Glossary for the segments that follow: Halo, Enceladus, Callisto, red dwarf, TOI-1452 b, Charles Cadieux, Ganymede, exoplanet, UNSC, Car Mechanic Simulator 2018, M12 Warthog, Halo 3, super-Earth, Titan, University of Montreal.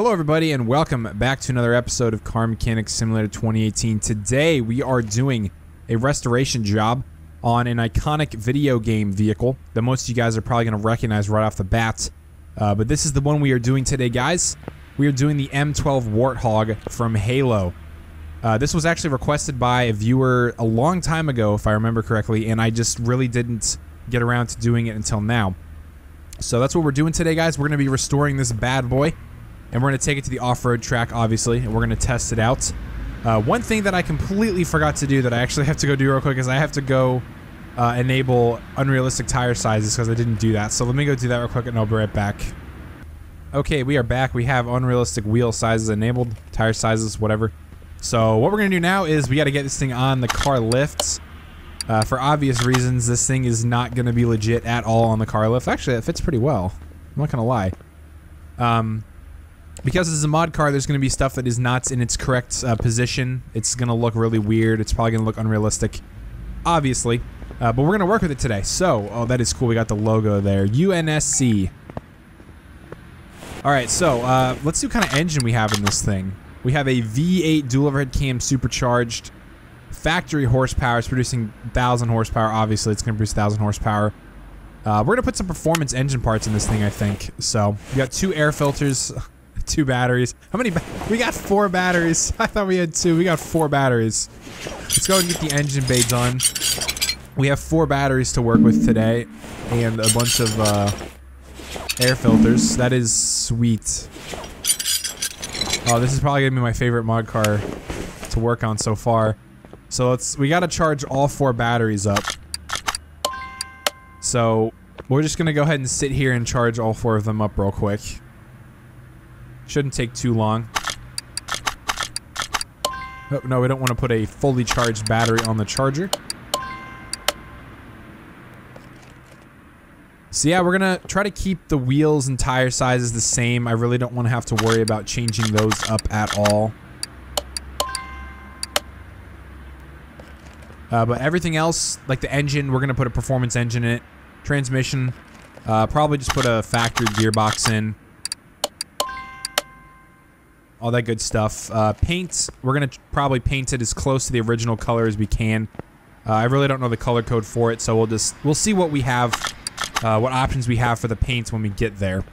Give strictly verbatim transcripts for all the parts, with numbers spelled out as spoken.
Hello everybody and welcome back to another episode of Car Mechanic Simulator twenty eighteen. Today we are doing a restoration job on an iconic video game vehicle that most of you guys are probably going to recognize right off the bat. Uh, but this is the one we are doing today, guys. We are doing the M twelve Warthog from Halo. Uh, this was actually requested by a viewer a long time ago, if I remember correctly, and I just really didn't get around to doing it until now. So that's what we're doing today, guys. We're going to be restoring this bad boy. And we're going to take it to the off-road track, obviously, and we're going to test it out. Uh, one thing that I completely forgot to do that I actually have to go do real quick is I have to go uh, enable unrealistic tire sizes because I didn't do that. So let me go do that real quick and I'll be right back. Okay, we are back. We have unrealistic wheel sizes enabled, tire sizes, whatever. So what we're going to do now is we got to get this thing on the car lifts. Uh, for obvious reasons, this thing is not going to be legit at all on the car lift. Actually, it fits pretty well. I'm not going to lie. Um... Because this is a mod car, there's going to be stuff that is not in its correct uh, position. It's going to look really weird. It's probably going to look unrealistic, obviously. Uh, but we're going to work with it today. So, oh, that is cool. We got the logo there. U N S C. All right, so uh, let's see what kind of engine we have in this thing. We have a V eight dual overhead cam supercharged. Factory horsepower. It's producing one thousand horsepower, obviously. It's going to produce one thousand horsepower. Uh, we're going to put some performance engine parts in this thing, I think. So, we got two air filters. Two batteries. How many? Ba we got four batteries. I thought we had two. We got four batteries. Let's go ahead and get the engine bay done. We have four batteries to work with today, and a bunch of uh, air filters. That is sweet. Oh, this is probably gonna be my favorite mod car to work on so far. So let's. We gotta charge all four batteries up. So we're just gonna go ahead and sit here and charge all four of them up real quick. Shouldn't take too long. Oh, no, we don't want to put a fully charged battery on the charger. So yeah, we're gonna try to keep the wheels and tire sizes the same. I really don't want to have to worry about changing those up at all. Uh, but everything else, like the engine, we're gonna put a performance engine in it. Transmission, uh, probably just put a factory gearbox in. All that good stuff. Uh, paint, we're going to probably paint it as close to the original color as we can. Uh, I really don't know the color code for it, so we'll just, we'll see what we have, uh, what options we have for the paints when we get there.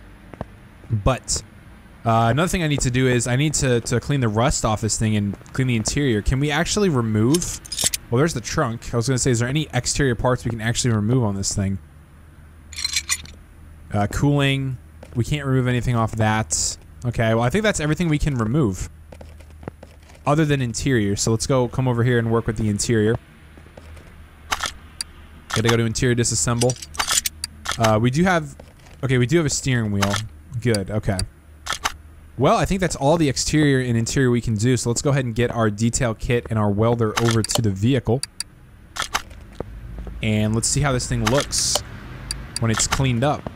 But, uh, another thing I need to do is I need to, to clean the rust off this thing and clean the interior. Can we actually remove, well, there's the trunk. I was going to say, is there any exterior parts we can actually remove on this thing? Uh, cooling, we can't remove anything off that. Okay, well, I think that's everything we can remove. Other than interior. So let's go come over here and work with the interior. Gotta go to interior disassemble. Uh, we do have... Okay, we do have a steering wheel. Good, okay. Well, I think that's all the exterior and interior we can do. So let's go ahead and get our detail kit and our welder over to the vehicle. And let's see how this thing looks when it's cleaned up.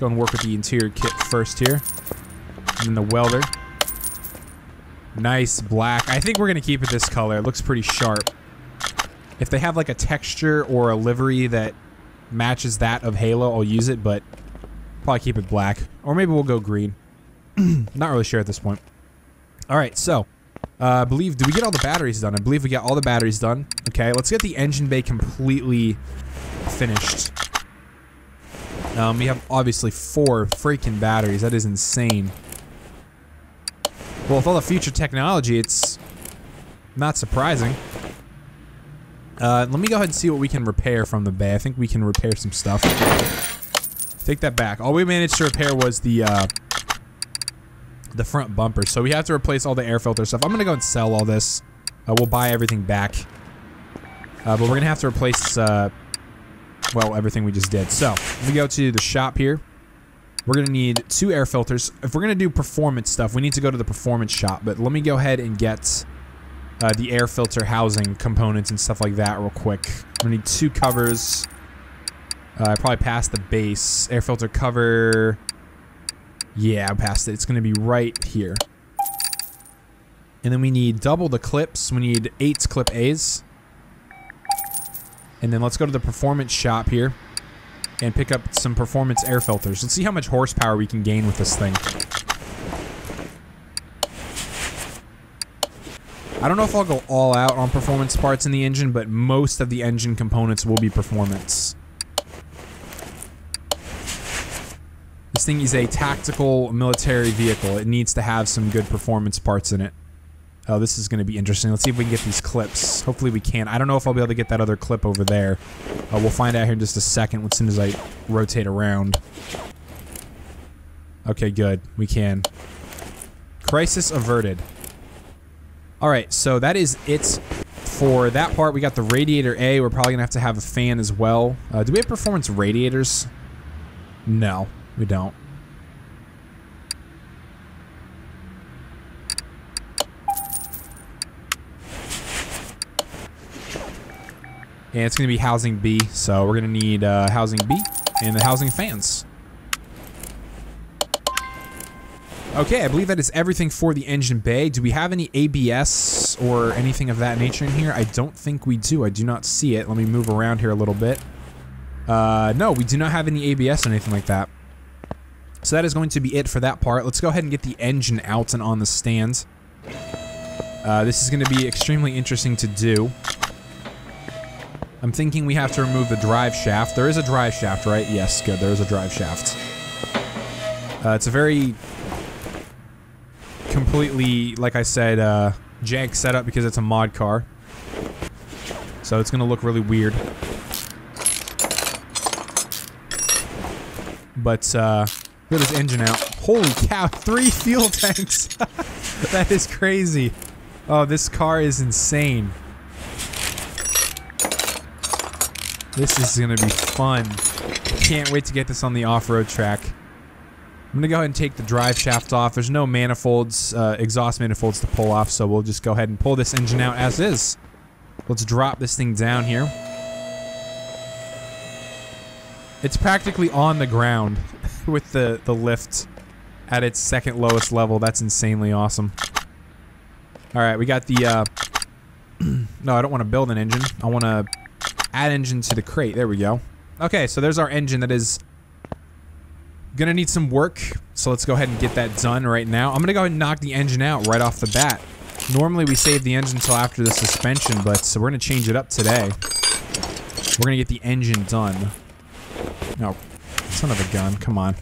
Go and work with the interior kit first here. And then the welder. Nice black. I think we're going to keep it this color. It looks pretty sharp. If they have like a texture or a livery that matches that of Halo, I'll use it, but probably keep it black. Or maybe we'll go green. Not really sure at this point. Alright, so. Uh, I believe, did we get all the batteries done? I believe we got all the batteries done. Okay, let's get the engine bay completely finished. Um, we have, obviously, four freaking batteries. That is insane. Well, with all the future technology, it's not surprising. Uh, let me go ahead and see what we can repair from the bay. I think we can repair some stuff. Take that back. All we managed to repair was the, uh, the front bumper. So we have to replace all the air filter stuff. I'm going to go and sell all this. Uh, we'll buy everything back. Uh, but we're going to have to replace, uh... well, everything we just did. So, we go to the shop here. We're going to need two air filters. If we're going to do performance stuff, we need to go to the performance shop. But let me go ahead and get uh, the air filter housing components and stuff like that real quick. I'm going to need two covers. Uh, I probably passed the base. Air filter cover. Yeah, I passed it. It's going to be right here. And then we need double the clips. We need eight clip A's. And then let's go to the performance shop here and pick up some performance air filters. Let's see how much horsepower we can gain with this thing. I don't know if I'll go all out on performance parts in the engine, but most of the engine components will be performance. This thing is a tactical military vehicle. It needs to have some good performance parts in it. Oh, this is going to be interesting. Let's see if we can get these clips. Hopefully we can. I don't know if I'll be able to get that other clip over there. Uh, we'll find out here in just a second as soon as I rotate around. Okay, good. We can. Crisis averted. Alright, so that is it for that part. We got the radiator A. We're probably going to have to have a fan as well. Uh, do we have performance radiators? No, we don't. And it's going to be housing B, so we're going to need uh, housing B and the housing fans. Okay, I believe that is everything for the engine bay. Do we have any A B S or anything of that nature in here? I don't think we do. I do not see it. Let me move around here a little bit. Uh, no, we do not have any A B S or anything like that. So that is going to be it for that part. Let's go ahead and get the engine out and on the stands. Uh, this is going to be extremely interesting to do. I'm thinking we have to remove the drive shaft. There is a drive shaft, right? Yes, good. There is a drive shaft. Uh, it's a very completely, like I said, uh, jank setup because it's a mod car. So it's going to look really weird. But uh, get this engine out. Holy cow, three fuel tanks. That is crazy. Oh, this car is insane. This is going to be fun. Can't wait to get this on the off-road track. I'm going to go ahead and take the drive shaft off. There's no manifolds, uh, exhaust manifolds to pull off, so we'll just go ahead and pull this engine out as is. Let's drop this thing down here. It's practically on the ground with the, the lift at its second lowest level. That's insanely awesome. Alright, we got the... Uh, no, I don't want to build an engine. I want to... add engine to the crate. There we go. Okay, so there's our engine that is gonna need some work. So let's go ahead and get that done right now. I'm gonna go ahead and knock the engine out right off the bat. Normally we save the engine until after the suspension, but so we're gonna change it up today. We're gonna get the engine done. No, oh, son of a gun. Come on.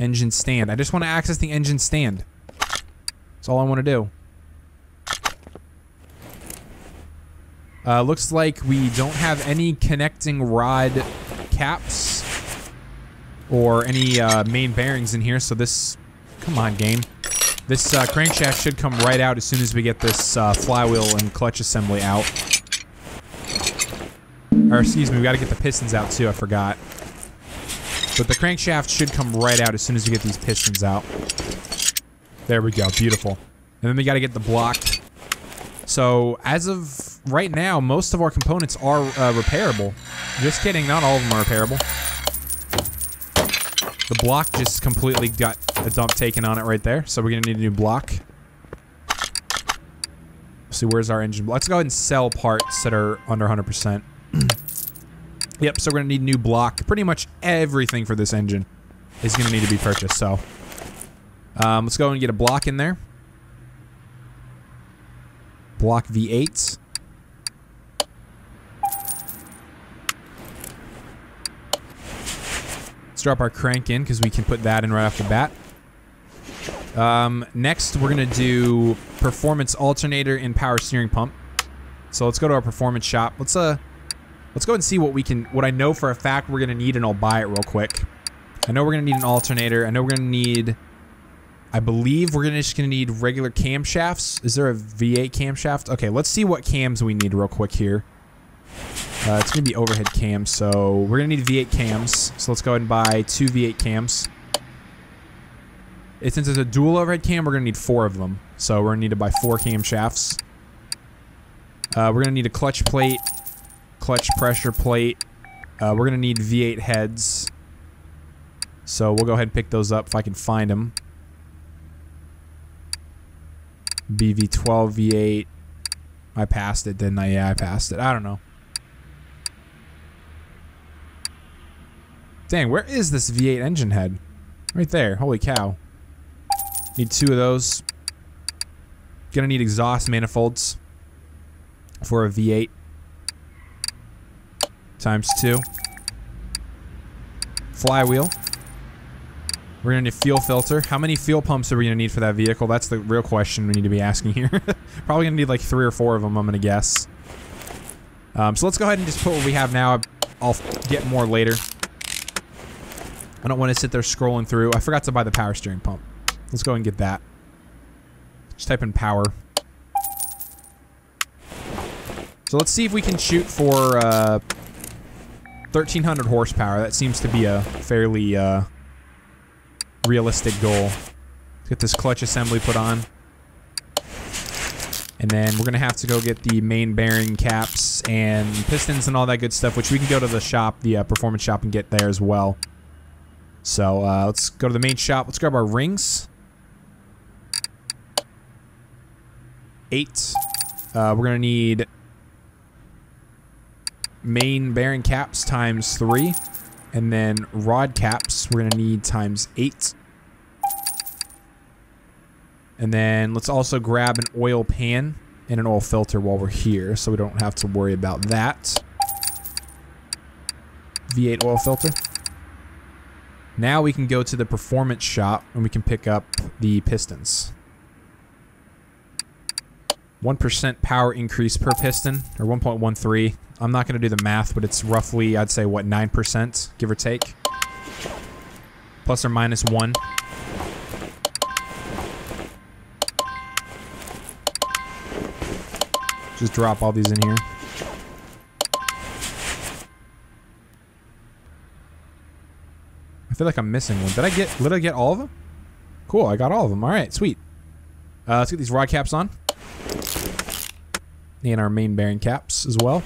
Engine stand. I just want to access the engine stand. That's all I want to do. Uh, looks like we don't have any connecting rod caps or any uh, main bearings in here, so this... Come on, game. This uh, crankshaft should come right out as soon as we get this uh, flywheel and clutch assembly out. Or, excuse me, we gotta get the pistons out too, I forgot. But the crankshaft should come right out as soon as we get these pistons out. There we go, beautiful. And then we gotta get the block. So, as of right now, most of our components are uh, repairable. Just kidding, not all of them are repairable. The block just completely got a dump taken on it right there, so we're gonna need a new block. Let's see, where's our engine block? Let's go ahead and sell parts that are under one hundred percent. Yep, so we're gonna need a new block. Pretty much everything for this engine is gonna need to be purchased, so. Um, let's go and get a block in there. Block V eight. Let's drop our crank in because we can put that in right off the bat. Um, next, we're going to do performance alternator and power steering pump. So let's go to our performance shop. Let's uh, let's go and see what we can, what I know for a fact we're going to need, and I'll buy it real quick. I know we're going to need an alternator. I know we're going to need. I believe we're gonna, just going to need regular camshafts. Is there a V eight camshaft? Okay, let's see what cams we need real quick here. Uh, it's going to be overhead cams, so we're going to need V eight cams. So let's go ahead and buy two V eight cams. Since it's a dual overhead cam, we're going to need four of them. So we're going to need to buy four camshafts. Uh, we're going to need a clutch plate, clutch pressure plate. Uh, we're going to need V eight heads. So we'll go ahead and pick those up if I can find them. B V twelve, V eight. I passed it, didn't I? Yeah, I passed it. I don't know. Dang, where is this V eight engine head? Right there. Holy cow. Need two of those. Gonna need exhaust manifolds for a V eight times two. Flywheel. We're gonna need a fuel filter. How many fuel pumps are we gonna need for that vehicle? That's the real question we need to be asking here. Probably gonna need like three or four of them, I'm gonna guess. Um, so let's go ahead and just put what we have now. I'll get more later. I don't want to sit there scrolling through. I forgot to buy the power steering pump. Let's go and get that. Just type in power. So let's see if we can shoot for uh, thirteen hundred horsepower. That seems to be a fairly uh, realistic goal. Let's get this clutch assembly put on. And then we're going to have to go get the main bearing caps and pistons and all that good stuff, which we can go to the shop, the uh, performance shop, and get there as well. So uh, let's go to the main shop. Let's grab our rings. Eight. Uh, we're going to need main bearing caps times three. And then rod caps we're going to need times eight. And then let's also grab an oil pan and an oil filter while we're here, so we don't have to worry about that. V eight oil filter. Now we can go to the performance shop and we can pick up the pistons. one percent power increase per piston, or one point one three. I'm not going to do the math, but it's roughly, I'd say, what, nine percent, give or take? Plus or minus one. Just drop all these in here. I feel like I'm missing one. Did I get, did I get all of them? Cool, I got all of them. All right, sweet. Uh, let's get these rod caps on. And our main bearing caps as well.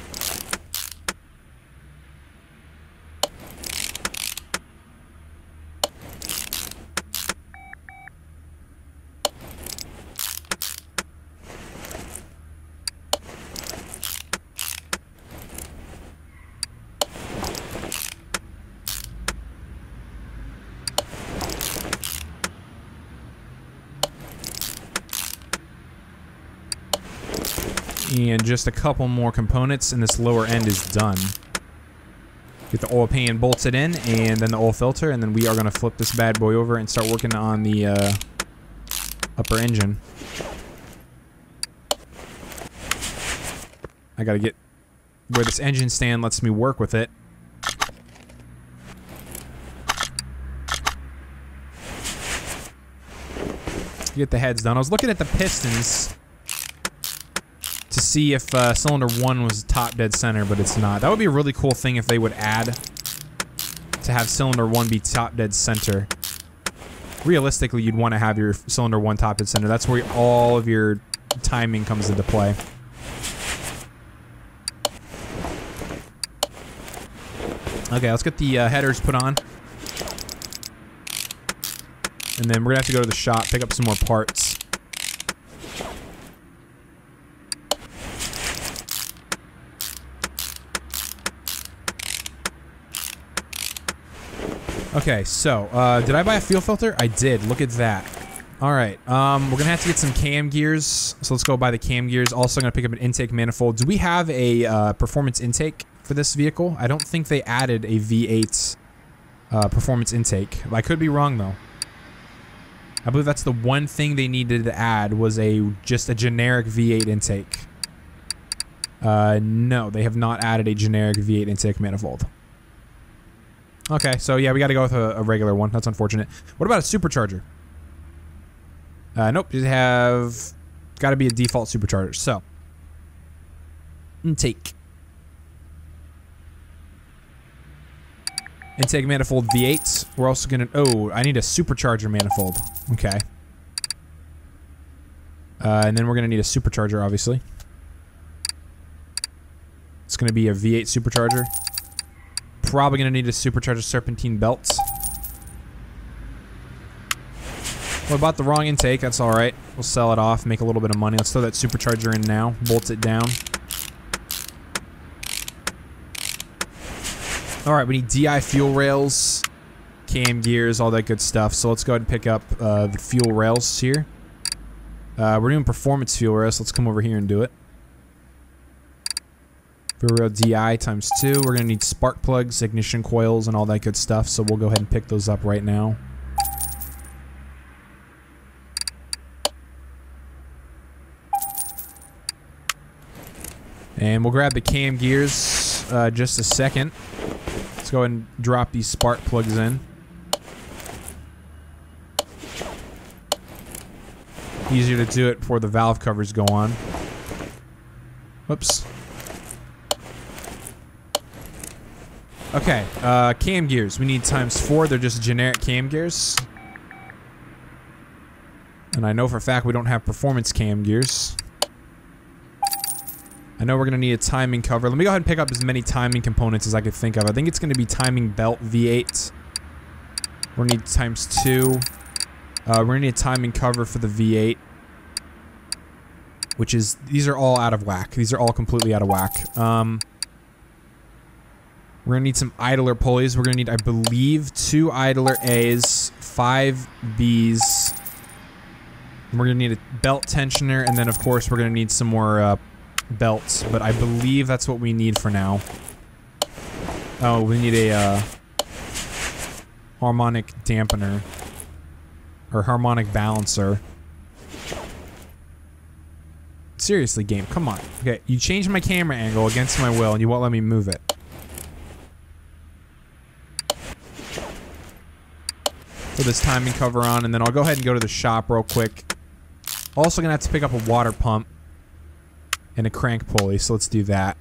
And just a couple more components, and this lower end is done. Get the oil pan bolted in, and then the oil filter, and then we are going to flip this bad boy over and start working on the uh, upper engine. I got to get where this engine stand lets me work with it. Get the heads done. I was looking at the pistons to see if uh, cylinder one was top dead center, but it's not. That would be a really cool thing if they would add to have cylinder one be top dead center. Realistically, you'd want to have your cylinder one top dead center. That's where all of your timing comes into play. Okay, let's get the uh, headers put on. And then we're going to have to go to the shop, pick up some more parts. Okay, so, uh, did I buy a fuel filter? I did. Look at that. Alright, um, we're gonna have to get some cam gears. So let's go buy the cam gears. Also, I'm gonna pick up an intake manifold. Do we have a, uh, performance intake for this vehicle? I don't think they added a V eight, uh, performance intake. I could be wrong, though. I believe that's the one thing they needed to add was a, just a generic V eight intake. Uh, no, they have not added a generic V eight intake manifold. Okay, so yeah, we gotta go with a, a regular one. That's unfortunate. What about a supercharger? Uh, nope, you have... gotta be a default supercharger, so... Intake. Intake manifold V eight. We're also gonna... oh, I need a supercharger manifold. Okay. Uh, and then we're gonna need a supercharger, obviously. It's gonna be a V eight supercharger. Probably going to need a supercharger serpentine belt. Well, I bought the wrong intake. That's all right. We'll sell it off, make a little bit of money. Let's throw that supercharger in now. Bolt it down. All right, we need D I fuel rails, cam gears, all that good stuff. So let's go ahead and pick up uh, the fuel rails here. Uh, we're doing performance fuel rest. Let's come over here and do it. Ferro D I times two. We're gonna need spark plugs, ignition coils, and all that good stuff. So we'll go ahead and pick those up right now. And we'll grab the cam gears uh, just a second. Let's go ahead and drop these spark plugs in. Easier to do it before the valve covers go on. Whoops. Okay, uh, cam gears. We need times four. They're just generic cam gears. And I know for a fact we don't have performance cam gears. I know we're going to need a timing cover. Let me go ahead and pick up as many timing components as I could think of. I think it's going to be timing belt V eight. We're going to need times two. Uh, we're going to need a timing cover for the V eight. Which is... These are all out of whack. These are all completely out of whack. Um, we're going to need some idler pulleys. We're going to need, I believe, two idler A's, five B's. And we're going to need a belt tensioner. And then, of course, we're going to need some more... Uh, belts, but I believe that's what we need for now. Oh, we need a uh, harmonic dampener or harmonic balancer. Seriously, game, come on. Okay, you changed my camera angle against my will and you won't let me move it. Put this timing cover on and then I'll go ahead and go to the shop real quick. Also gonna have to pick up a water pump and a crank pulley, so let's do that.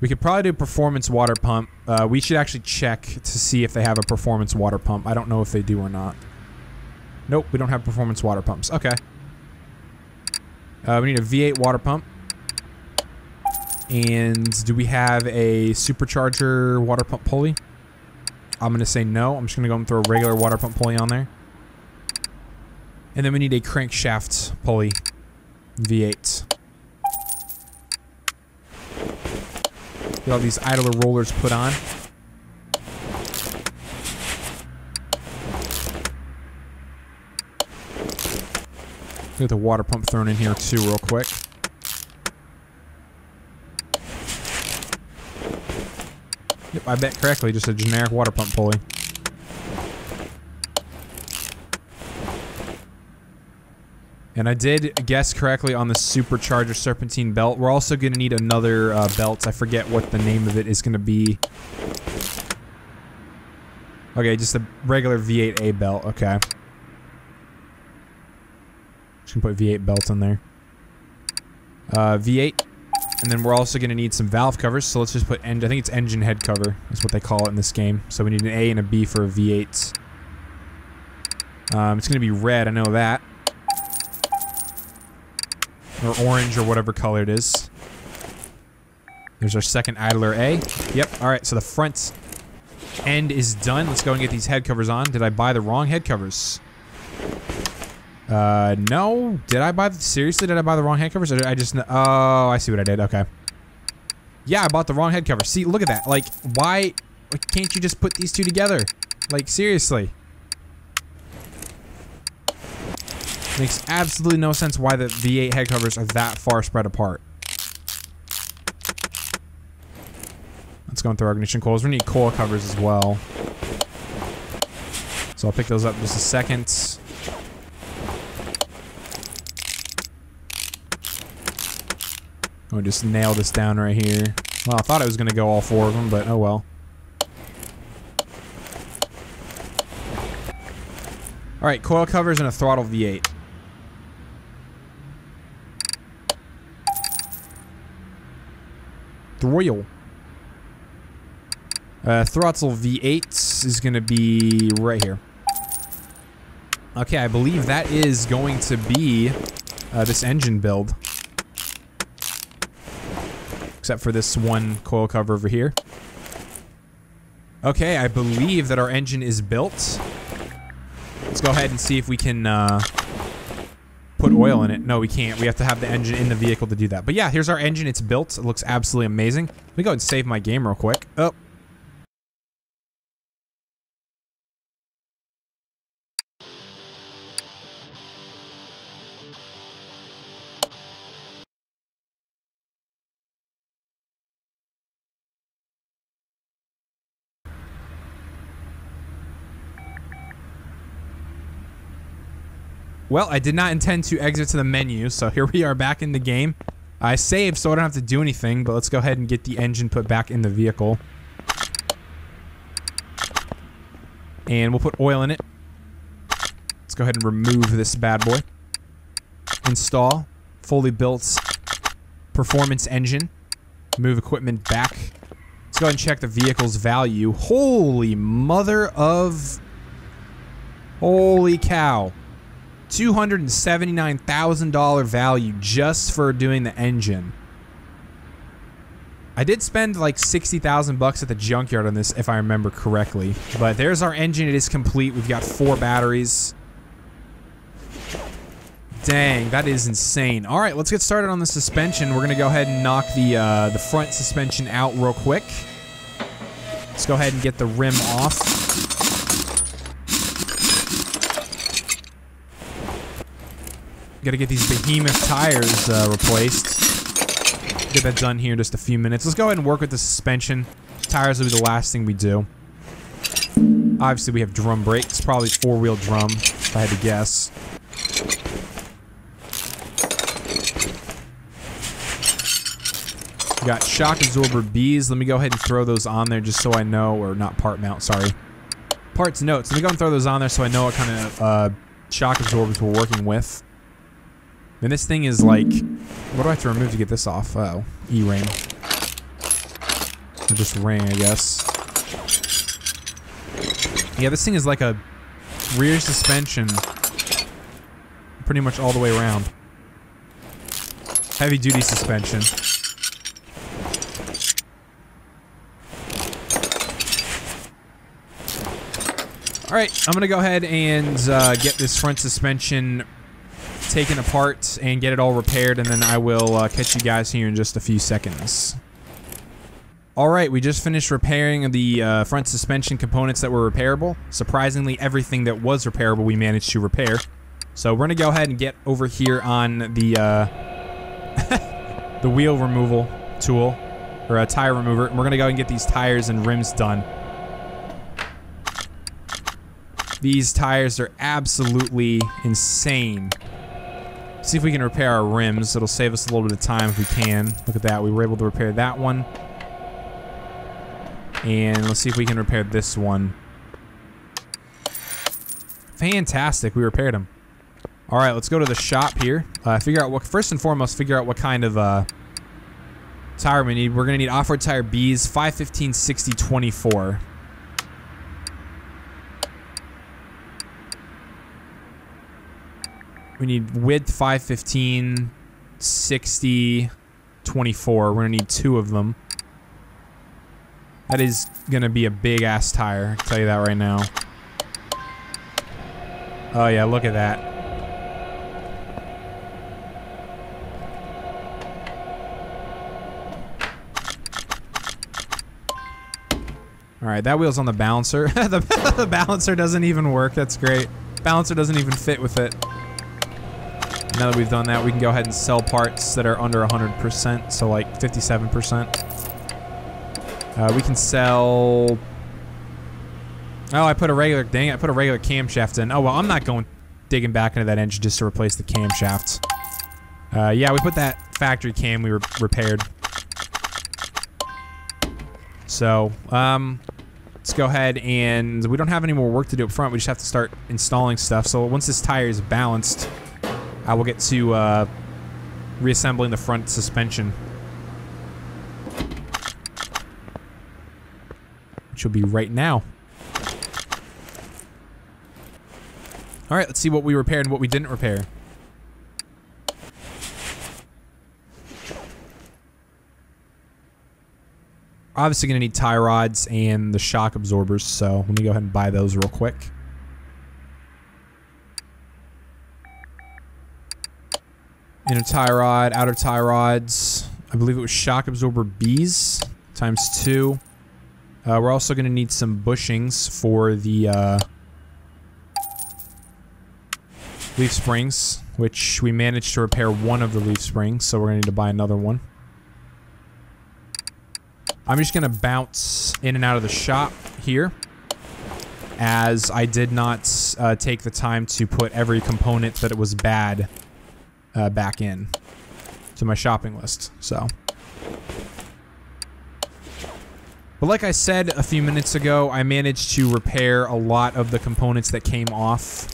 We could probably do a performance water pump. Uh, we should actually check to see if they have a performance water pump. I don't know if they do or not. Nope, we don't have performance water pumps. Okay. Uh, we need a V eight water pump. And do we have a supercharger water pump pulley? I'm gonna say no. I'm just gonna go and throw a regular water pump pulley on there. And then we need a crankshaft pulley. V eight. Get all these idler rollers put on. Get the water pump thrown in here too real quick. Yep, I bet correctly, just a generic water pump pulley. And I did guess correctly on the supercharger serpentine belt. We're also going to need another uh, belt. I forget what the name of it is going to be. Okay, just a regular V eight A belt. Okay. Just going to put V eight belts in there. Uh, V eight. And then we're also going to need some valve covers. So let's just put... End I think it's engine head cover. That's what they call it in this game. So we need an A and a B for a V eight. Um, it's going to be red. I know that. Or orange, or whatever color it is. There's our second idler A. Yep, alright, so the front end is done. Let's go and get these head covers on. Did I buy the wrong head covers? Uh, no. Did I buy... The, seriously, did I buy the wrong head covers? Or did I just... Oh, I see what I did. Okay. Yeah, I bought the wrong head cover. See, look at that. Like, why... Like, can't you just put these two together? Like, seriously. Makes absolutely no sense why the V eight head covers are that far spread apart. Let's go and throw our ignition coils. We need coil covers as well. So I'll pick those up in just a second. I'm gonna just nail this down right here. Well, I thought I was gonna go all four of them, but oh well. Alright, coil covers and a throttle V eight. Royal. Uh, throttle V eight is going to be right here. Okay, I believe that is going to be uh, this engine build. Except for this one coil cover over here. Okay, I believe that our engine is built. Let's go ahead and see if we can uh, put oil in it. No, we can't. We have to have the engine in the vehicle to do that. But yeah, here's our engine. It's built. It looks absolutely amazing. Let me go ahead and save my game real quick. Oh. Well, I did not intend to exit to the menu, so here we are back in the game. I saved, so I don't have to do anything, but let's go ahead and get the engine put back in the vehicle. And we'll put oil in it. Let's go ahead and remove this bad boy. Install fully built performance engine. Move equipment back. Let's go ahead and check the vehicle's value. Holy mother of... Holy cow. two hundred seventy-nine thousand dollars value just for doing the engine. I did spend like sixty thousand bucks at the junkyard on this, if I remember correctly. But there's our engine. It is complete. We've got four batteries. Dang, that is insane. All right, let's get started on the suspension. We're going to go ahead and knock the, uh, the front suspension out real quick. Let's go ahead and get the rim off. Got to get these behemoth tires uh, replaced. Get that done here in just a few minutes. Let's go ahead and work with the suspension. Tires will be the last thing we do. Obviously, we have drum brakes. Probably four-wheel drum, if I had to guess. We got shock absorber Bs. Let me go ahead and throw those on there just so I know, or not part mount, sorry. Parts notes. Let me go ahead and throw those on there so I know what kind of uh, shock absorbers we're working with. And this thing is like, what do I have to remove to get this off? Uh oh, E-ring. Or just ring, I guess. Yeah, this thing is like a rear suspension pretty much all the way around. Heavy duty suspension. All right, I'm gonna go ahead and uh, get this front suspension taken apart and get it all repaired, and then I will uh, catch you guys here in just a few seconds. Alright, we just finished repairing the uh, front suspension components that were repairable. Surprisingly, everything that was repairable we managed to repair. So we're going to go ahead and get over here on the uh, the wheel removal tool, or a tire remover, and we're going to go and get these tires and rims done. These tires are absolutely insane. See if we can repair our rims. It'll save us a little bit of time if we can. Look at that. We were able to repair that one. And let's see if we can repair this one. Fantastic. We repaired them. All right, let's go to the shop here. Uh, figure out what, first and foremost, figure out what kind of uh, tire we need. We're going to need off-road tire Bs, five, fifteen, sixty, twenty-four. We need width five, fifteen, sixty, twenty-four. We're going to need two of them. That is going to be a big-ass tire. I'll tell you that right now. Oh, yeah, look at that. All right, that wheel's on the balancer. the, the balancer doesn't even work. That's great. Balancer doesn't even fit with it. Now that we've done that, we can go ahead and sell parts that are under one hundred percent, so like fifty-seven percent. Uh, we can sell... Oh, I put a regular... Dang it, I put a regular camshaft in. Oh, well, I'm not going digging back into that engine just to replace the camshaft. Uh, yeah, we put that factory cam we re repaired. So, um... let's go ahead and... We don't have any more work to do up front. We just have to start installing stuff. So once this tire is balanced... I will get to uh, reassembling the front suspension, which will be right now. All right, let's see what we repaired and what we didn't repair. Obviously gonna need tie rods and the shock absorbers, so let me go ahead and buy those real quick. Inner tie rod, outer tie rods. I believe it was shock absorber Bs times two. Uh, we're also going to need some bushings for the uh, leaf springs, which we managed to repair one of the leaf springs, so we're going to need to buy another one. I'm just going to bounce in and out of the shop here. as I did not uh, take the time to put every component that it was bad uh, back in to my shopping list, so. But like I said a few minutes ago, I managed to repair a lot of the components that came off,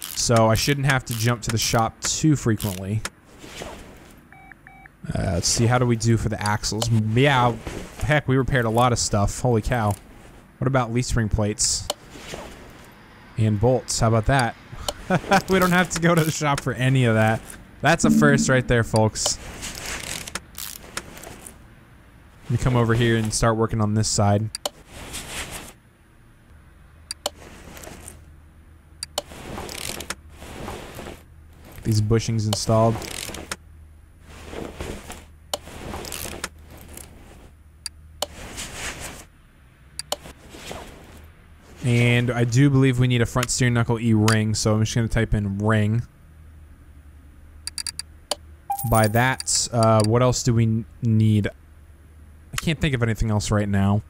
so I shouldn't have to jump to the shop too frequently. Uh, let's see, how do we do for the axles? Yeah, heck, we repaired a lot of stuff. Holy cow. What about leaf spring plates? And bolts, how about that? We don't have to go to the shop for any of that. That's a first right there, folks. Let me come over here and start working on this side. Get these bushings installed. And I do believe we need a front steering knuckle E ring, so I'm just going to type in ring. By that, uh, what else do we need? I can't think of anything else right now.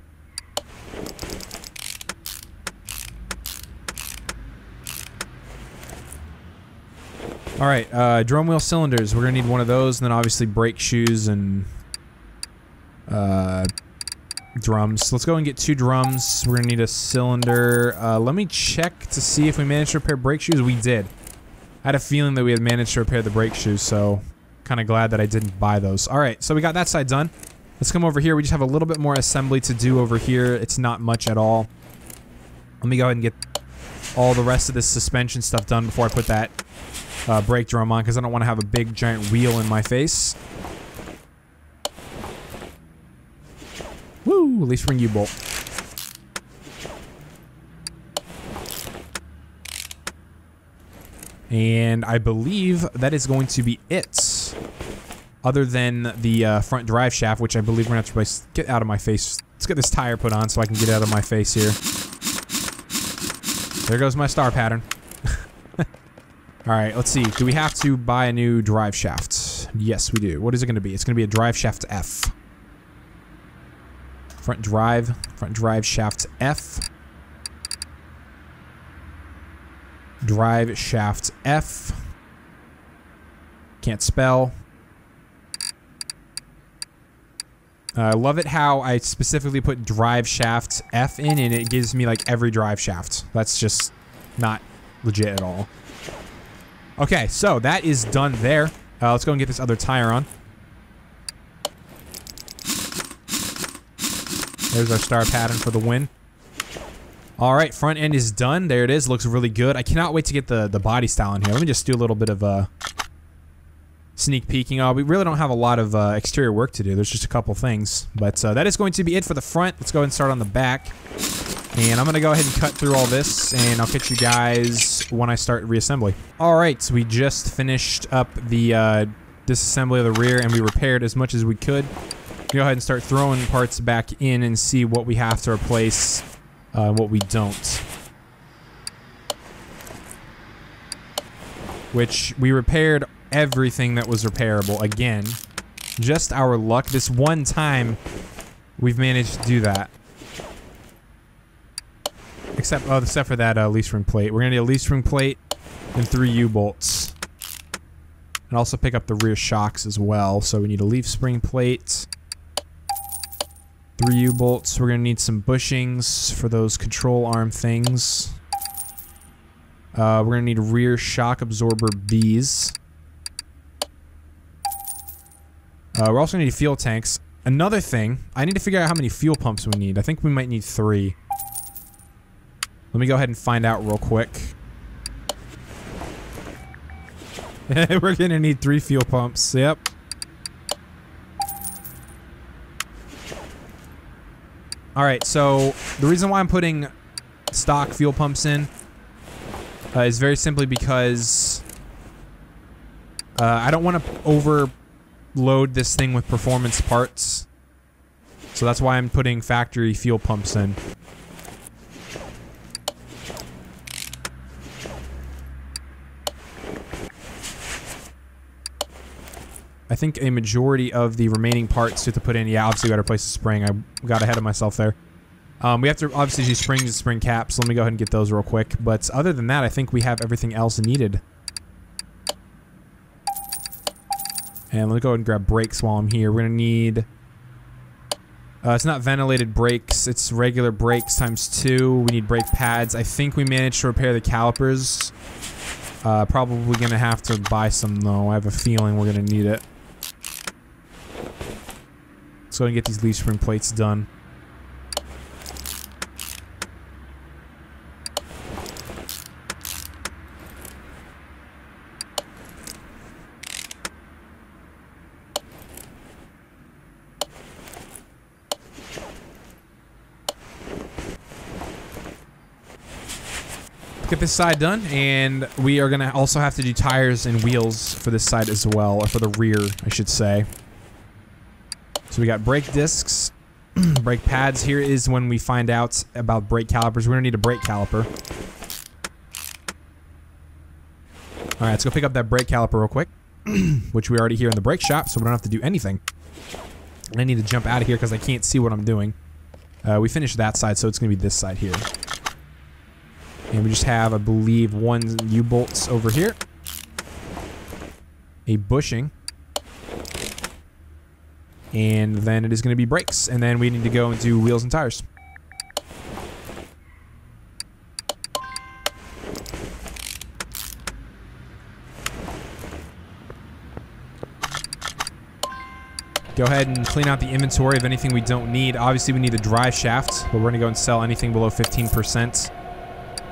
Alright, uh, drum wheel cylinders. We're going to need one of those, and then obviously brake shoes and... Uh... drums. Let's go and get two drums. We're gonna need a cylinder. Uh, let me check to see if we managed to repair brake shoes. We did. I had a feeling that we had managed to repair the brake shoes, so kind of glad that I didn't buy those. All right, so we got that side done. Let's come over here. We just have a little bit more assembly to do over here. It's not much at all. Let me go ahead and get all the rest of this suspension stuff done before I put that uh, brake drum on, because I don't want to have a big giant wheel in my face. Woo! At least ring U-bolt. And I believe that is going to be it. Other than the uh, front drive shaft, which I believe we're going to have to replace. Get out of my face. Let's get this tire put on so I can get out of my face here. There goes my star pattern. Alright, let's see. Do we have to buy a new drive shaft? Yes, we do. What is it going to be? It's going to be a drive shaft F. Front drive, front drive shaft F. Drive shaft F. Can't spell. I uh, love it how I specifically put drive shaft F in and it gives me like every drive shaft. That's just not legit at all. Okay, so that is done there. Uh, let's go and get this other tire on. There's our star pattern for the win. All right, front end is done. There it is. Looks really good. I cannot wait to get the, the body style in here. Let me just do a little bit of uh, sneak peeking. Oh, we really don't have a lot of uh, exterior work to do. There's just a couple things. But uh, that is going to be it for the front. Let's go ahead and start on the back. And I'm going to go ahead and cut through all this. And I'll catch you guys when I start reassembly. All right, so we just finished up the uh, disassembly of the rear. And we repaired as much as we could. Go ahead and start throwing parts back in and see what we have to replace, uh, what we don't. Which we repaired everything that was repairable. Again, just our luck. This one time, we've managed to do that. Except, oh, except for that uh, leaf spring plate. We're gonna need a leaf spring plate and three U-bolts, and also pick up the rear shocks as well. So we need a leaf spring plate. Three U-bolts. We're going to need some bushings for those control arm things. Uh, we're going to need rear shock absorber B's. Uh, we're also going to need fuel tanks. Another thing, I need to figure out how many fuel pumps we need. I think we might need three. Let me go ahead and find out real quick. We're going to need three fuel pumps. Yep. Alright, so the reason why I'm putting stock fuel pumps in uh, is very simply because uh, I don't want to overload this thing with performance parts. So that's why I'm putting factory fuel pumps in. I think a majority of the remaining parts to put in. Yeah, obviously we got to replace the spring. I got ahead of myself there. Um, we have to obviously do springs and spring caps. Let me go ahead and get those real quick. But other than that, I think we have everything else needed. And let me go ahead and grab brakes while I'm here. We're going to need... Uh, it's not ventilated brakes, it's regular brakes times two. We need brake pads. I think we managed to repair the calipers. Uh, probably gonna have to buy some though. I have a feeling we're gonna need it. Let's go and get these leaf spring plates done. Get this side done, and we are gonna also have to do tires and wheels for this side as well, or for the rear, I should say. So we got brake discs, brake pads. Here is when we find out about brake calipers. We're gonna need a brake caliper. Alright, let's go pick up that brake caliper real quick, which we already here in the brake shop, so we don't have to do anything. And I need to jump out of here because I can't see what I'm doing. Uh, we finished that side, so it's gonna be this side here. And we just have, I believe, one U-bolts over here. A bushing. And then it is going to be brakes. And then we need to go and do wheels and tires. Go ahead and clean out the inventory of anything we don't need. Obviously, we need the drive shaft, but we're going to go and sell anything below fifteen percent.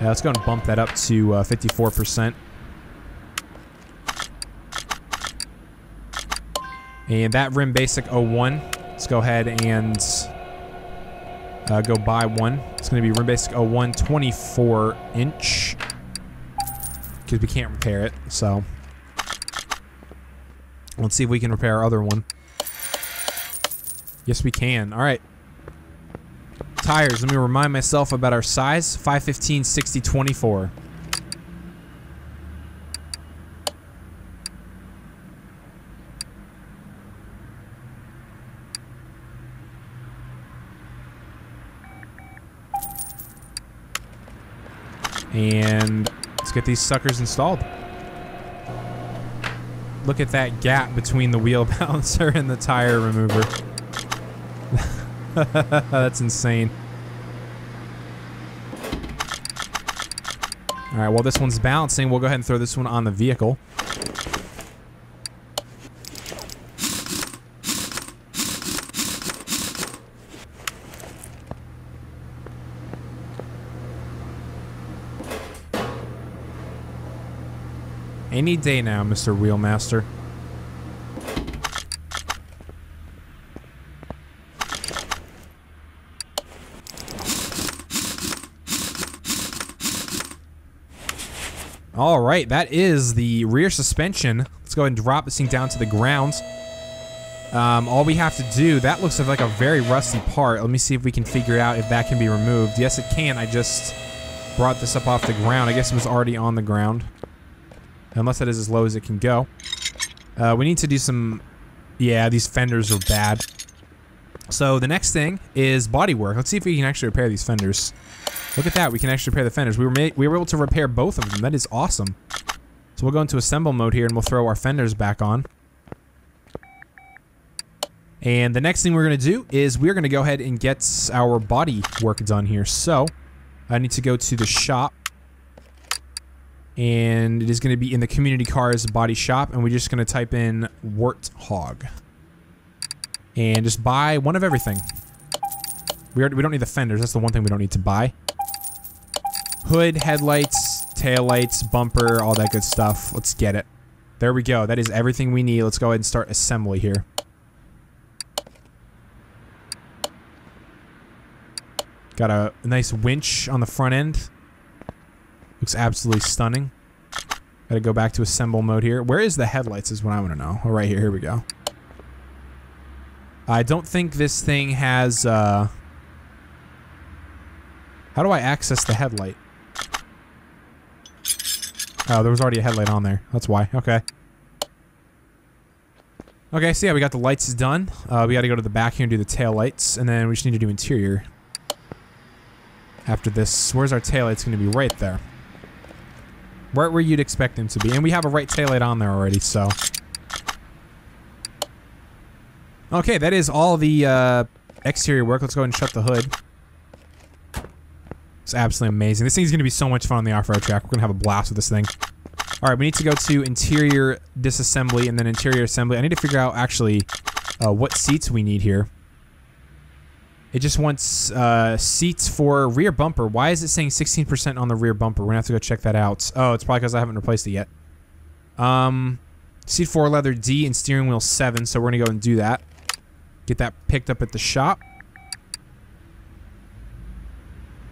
Yeah, let's go and bump that up to uh, fifty-four percent. And that rim basic oh one. Let's go ahead and uh, go buy one. It's going to be rim basic oh one, twenty-four inch. Because we can't repair it, so. Let's see if we can repair our other one. Yes, we can. All right. Tires, let me remind myself about our size. five fifteen, sixty, twenty-four. And let's get these suckers installed. Look at that gap between the wheel balancer and the tire remover. That's insane. All right, while this one's balancing, we'll go ahead and throw this one on the vehicle. Any day now, Mister Wheelmaster. All right, that is the rear suspension. Let's go ahead and drop this thing down to the ground. Um, all we have to do, that looks like a very rusty part. Let me see if we can figure out if that can be removed. Yes, it can. I just brought this up off the ground. I guess it was already on the ground. Unless that is as low as it can go. Uh, we need to do some... Yeah, these fenders are bad. So the next thing is body work. Let's see if we can actually repair these fenders. Look at that, we can actually repair the fenders. We were, made, we were able to repair both of them. That is awesome. So we'll go into assemble mode here and we'll throw our fenders back on. And the next thing we're going to do is we're going to go ahead and get our body work done here. So I need to go to the shop. And it is going to be in the community cars body shop. And we're just going to type in Warthog. And just buy one of everything. We, already, we don't need the fenders. That's the one thing we don't need to buy. Hood, headlights, taillights, bumper, all that good stuff. Let's get it. There we go. That is everything we need. Let's go ahead and start assembly here. Got a nice winch on the front end. Looks absolutely stunning. Gotta go back to assemble mode here. Where is the headlights is what I want to know. Oh, right here. Here we go. I don't think this thing has... Uh, how do I access the headlight? Oh, there was already a headlight on there. That's why. Okay. Okay, so yeah, we got the lights done. Uh, we got to go to the back here and do the tail lights, and then we just need to do interior. after this. Where's our taillight's going to be right there. Right where you'd expect him to be. And we have a right taillight on there already, so. Okay, that is all the uh, exterior work. Let's go ahead and shut the hood. It's absolutely amazing. This thing's going to be so much fun on the off-road track. We're going to have a blast with this thing. Alright, we need to go to interior disassembly and then interior assembly. I need to figure out, actually, uh, what seats we need here. It just wants uh, seats for rear bumper. Why is it saying sixteen percent on the rear bumper? We're going to have to go check that out. Oh, it's probably because I haven't replaced it yet. Um, seat four, leather D, and steering wheel seven, so we're going to go and do that. Get that picked up at the shop.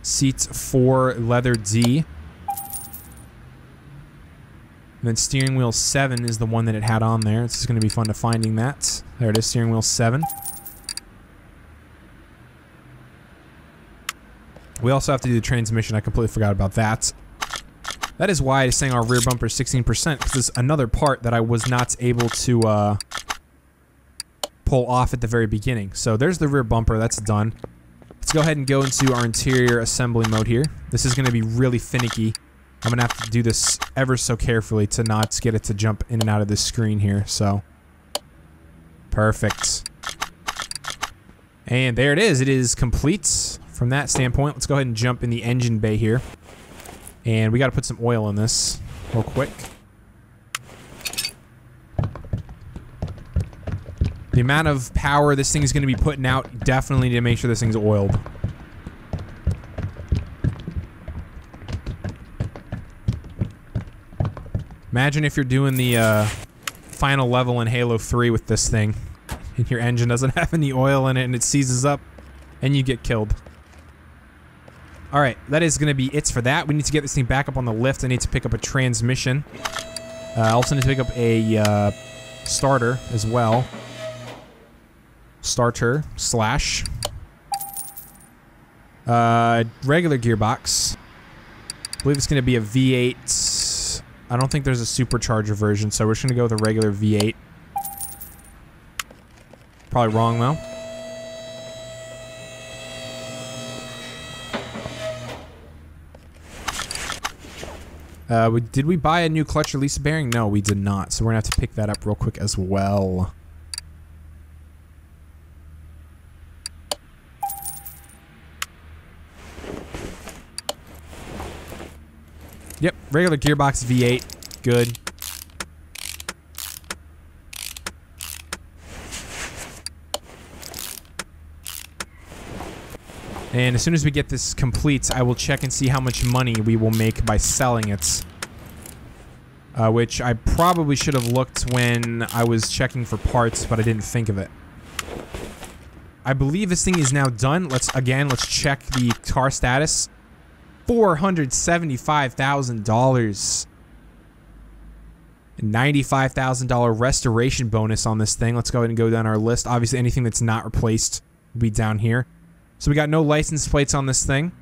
Seats four, leather D. And then steering wheel seven is the one that it had on there. It's going to be fun to finding that. There it is, steering wheel seven. We also have to do the transmission. I completely forgot about that. That is why it's saying our rear bumper is sixteen percent, because it's another part that I was not able to uh, pull off at the very beginning. So there's the rear bumper. That's done. Let's go ahead and go into our interior assembly mode here. This is going to be really finicky. I'm going to have to do this ever so carefully to not get it to jump in and out of this screen here, so. Perfect. And there it is. It is complete from that standpoint. Let's go ahead and jump in the engine bay here. And we got to put some oil in this real quick. The amount of power this thing is going to be putting out, definitely need to make sure this thing's oiled. Imagine if you're doing the uh, final level in Halo three with this thing, and your engine doesn't have any oil in it, and it seizes up, and you get killed. Alright, that is going to be it for that. We need to get this thing back up on the lift. I need to pick up a transmission. Uh, I also need to pick up a uh, starter as well. Starter slash. Uh, regular gearbox. I believe it's going to be a V eight. I don't think there's a supercharger version, so we're just going to go with a regular V eight. Probably wrong, though. Uh, we, did we buy a new clutch release bearing? No, we did not, so we're going to have to pick that up real quick as well. Yep, regular gearbox V eight. Good. And as soon as we get this complete, I will check and see how much money we will make by selling it. Uh, which I probably should have looked when I was checking for parts, but I didn't think of it. I believe this thing is now done. Let's, again, let's check the car status. four hundred seventy-five thousand dollars. ninety-five thousand dollar restoration bonus on this thing. Let's go ahead and go down our list. Obviously, anything that's not replaced will be down here. So we got no license plates on this thing,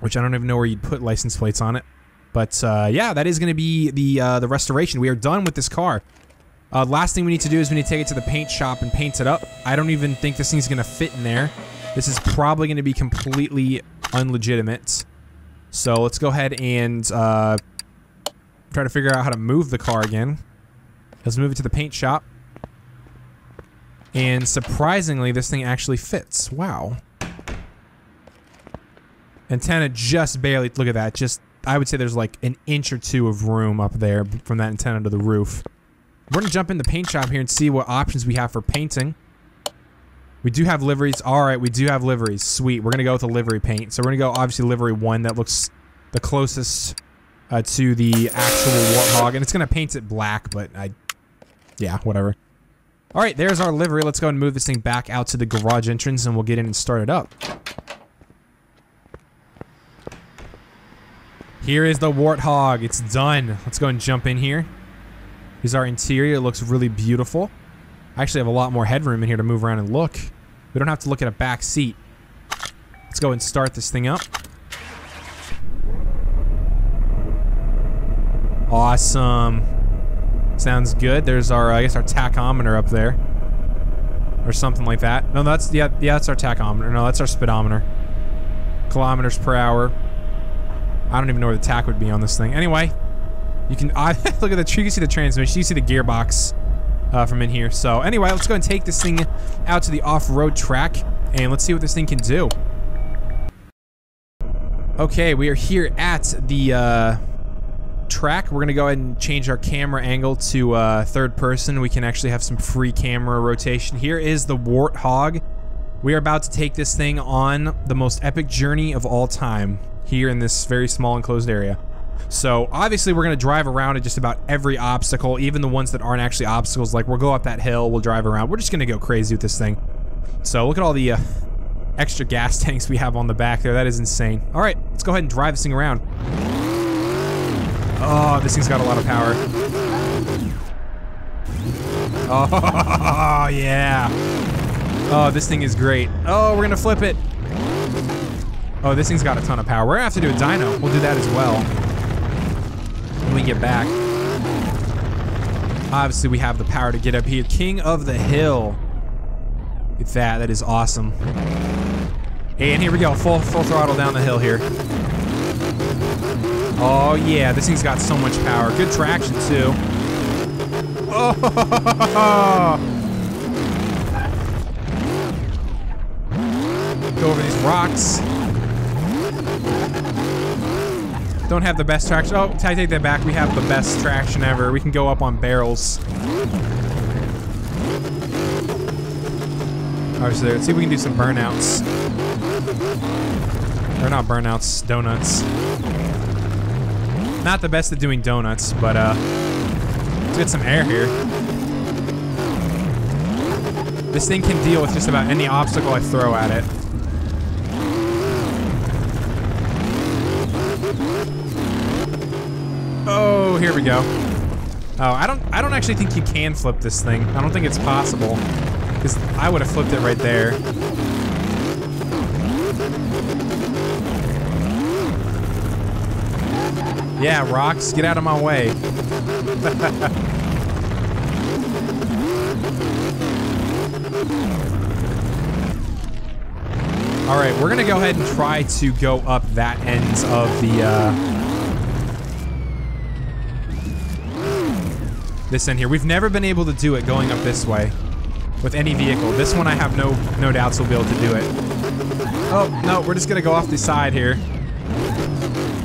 which I don't even know where you'd put license plates on it. But uh, yeah, that is going to be the uh, the restoration. We are done with this car. Uh, last thing we need to do is we need to take it to the paint shop and paint it up. I don't even think this thing's going to fit in there. This is probably going to be completely unlegitimate. So let's go ahead and uh, try to figure out how to move the car again. Let's move it to the paint shop. And surprisingly, this thing actually fits. Wow. Antenna just barely, look at that. Just, I would say there's like an inch or two of room up there from that antenna to the roof. We're going to jump in the paint shop here and see what options we have for painting. We do have liveries. Alright, we do have liveries. Sweet. We're going to go with a livery paint. So we're going to go, obviously, livery one. That looks the closest uh, to the actual Warthog. And it's going to paint it black, but I... Yeah, whatever. Alright, there's our livery. Let's go and move this thing back out to the garage entrance, and we'll get in and start it up. Here is the Warthog. It's done. Let's go and jump in here. Here's our interior. It looks really beautiful. I actually have a lot more headroom in here to move around and look. We don't have to look at a back seat. Let's go and start this thing up. Awesome. Sounds good. There's our, I guess, our tachometer up there. Or something like that. No, that's, yeah, yeah, that's our tachometer. No, that's our speedometer. kilometers per hour. I don't even know where the tack would be on this thing. Anyway, you can I, look at the tree. You can see the transmission. You see the gearbox uh, from in here. So anyway, let's go and take this thing out to the off-road track, and let's see what this thing can do. Okay, we are here at the uh, track. We're gonna go ahead and change our camera angle to uh, third person. We can actually have some free camera rotation. Here is the Warthog. We are about to take this thing on the most epic journey of all time here in this very small enclosed area. So obviously we're gonna drive around at just about every obstacle, even the ones that aren't actually obstacles. Like, we'll go up that hill, we'll drive around. We're just gonna go crazy with this thing. So look at all the uh, extra gas tanks we have on the back there. That is insane. All right, let's go ahead and drive this thing around. Oh, this thing's got a lot of power. Oh, yeah. Oh, this thing is great. Oh, we're gonna flip it. Oh, this thing's got a ton of power. We're gonna have to do a dyno. We'll do that as well when we get back. Obviously, we have the power to get up here. King of the hill. Look at that. That is awesome. And here we go. Full, full throttle down the hill here. Oh, yeah. This thing's got so much power. Good traction, too. Oh! Go over these rocks. Don't have the best traction. Oh, I take that back. We have the best traction ever. We can go up on barrels. Alright, so there. Let's see if we can do some burnouts. Or not burnouts, donuts. Not the best at doing donuts, but uh, let's get some air here. This thing can deal with just about any obstacle I throw at it. Oh, here we go. Oh, I don't I don't actually think you can flip this thing. I don't think it's possible, because I would have flipped it right there. Yeah, rocks, get out of my way. All right, we're gonna go ahead and try to go up that end of the, uh, this end here. We've never been able to do it going up this way with any vehicle. This one I have no no doubts we'll be able to do it. Oh, no, we're just gonna go off the side here.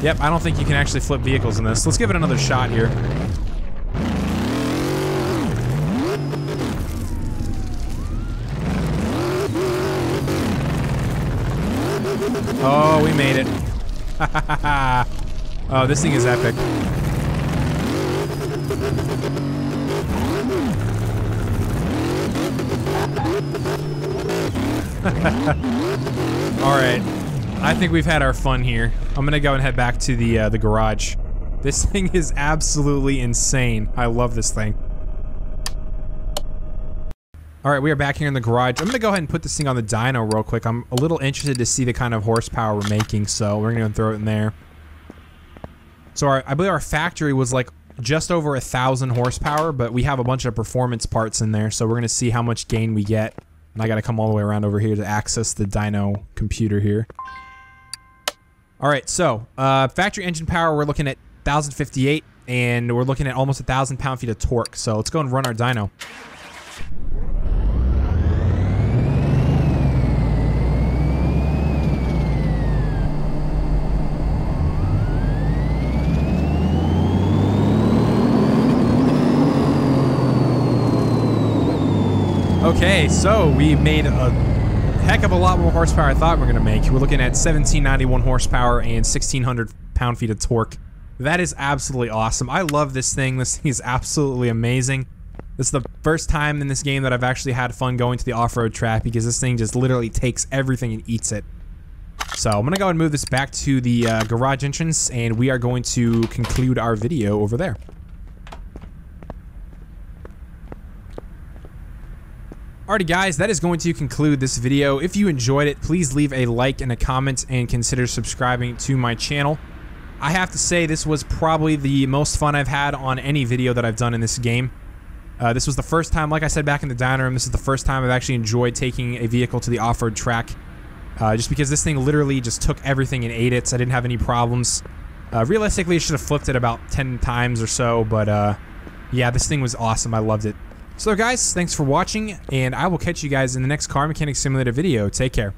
Yep, I don't think you can actually flip vehicles in this. Let's give it another shot here. Oh, we made it. Oh, this thing is epic. All right, I think we've had our fun here. I'm gonna go and head back to the uh, the garage. This thing is absolutely insane. I love this thing. All right, we are back here in the garage. I'm gonna go ahead and put this thing on the dyno real quick. I'm a little interested to see the kind of horsepower we're making, so we're gonna throw it in there. So our, I believe our factory was like just over a thousand horsepower, but we have a bunch of performance parts in there, so we're gonna see how much gain we get. And I gotta come all the way around over here to access the dyno computer here. All right, so uh, factory engine power, we're looking at one thousand fifty-eight, and we're looking at almost one thousand pound-feet of torque. So let's go and run our dyno. Okay, so we made a heck of a lot more horsepower I thought we were gonna make. We're looking at seventeen ninety-one horsepower and sixteen hundred pound-feet of torque. That is absolutely awesome. I love this thing. This thing is absolutely amazing. This is the first time in this game that I've actually had fun going to the off-road track, because this thing just literally takes everything and eats it. So I'm gonna go and move this back to the uh, garage entrance, and we are going to conclude our video over there. Alrighty guys, that is going to conclude this video. If you enjoyed it, please leave a like and a comment and consider subscribing to my channel. I have to say, this was probably the most fun I've had on any video that I've done in this game. Uh, this was the first time, like I said back in the dining room, this is the first time I've actually enjoyed taking a vehicle to the off-road track. uh, just because this thing literally just took everything and ate it, so I didn't have any problems. Uh, realistically, it should have flipped it about ten times or so, but uh, yeah, this thing was awesome. I loved it. So guys, thanks for watching, and I will catch you guys in the next Car Mechanic Simulator video. Take care.